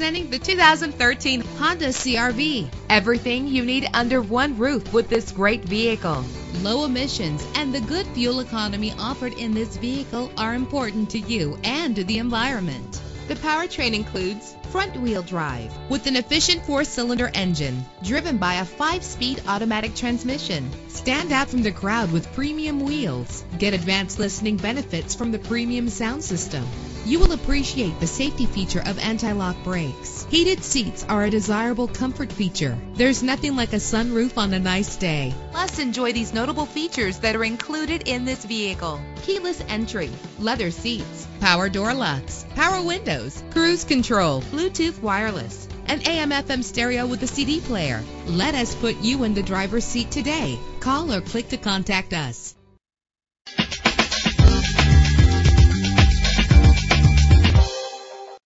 Presenting the 2013 Honda CR-V. Everything you need under one roof with this great vehicle. Low emissions and the good fuel economy offered in this vehicle are important to you and to the environment. The powertrain includes front-wheel drive with an efficient 4-cylinder engine driven by a 5-speed automatic transmission. Stand out from the crowd with premium wheels. Get advanced listening benefits from the premium sound system. You will appreciate the safety feature of anti-lock brakes. Heated seats are a desirable comfort feature. There's nothing like a sunroof on a nice day. Plus, enjoy these notable features that are included in this vehicle: keyless entry, leather seats, power door locks, power windows, cruise control, Bluetooth wireless, an AM/FM stereo with a CD player. Let us put you in the driver's seat today. Call or click to contact us.